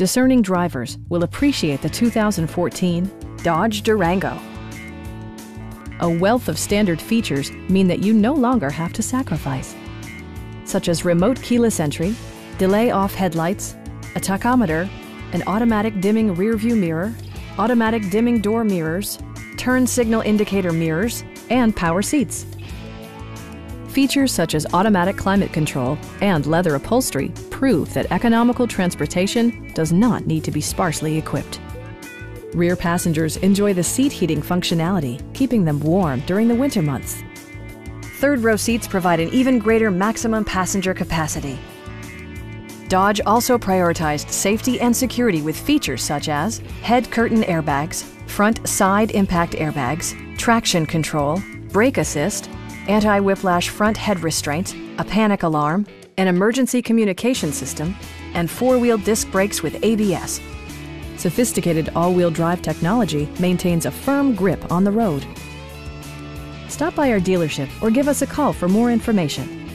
Discerning drivers will appreciate the 2014 Dodge Durango. A wealth of standard features mean that you no longer have to sacrifice, such as remote keyless entry, delay off headlights, a tachometer, an automatic dimming rearview mirror, automatic dimming door mirrors, turn signal indicator mirrors, and power seats. Features such as automatic climate control and leather upholstery prove that economical transportation does not need to be sparsely equipped. Rear passengers enjoy the seat heating functionality, keeping them warm during the winter months. Third row seats provide an even greater maximum passenger capacity. Dodge also prioritized safety and security with features such as head curtain airbags, front side impact airbags, traction control, brake assist, anti-whiplash front head restraints, a panic alarm, an emergency communication system, and four-wheel disc brakes with ABS. Sophisticated all-wheel drive technology maintains a firm grip on the road. Stop by our dealership or give us a call for more information.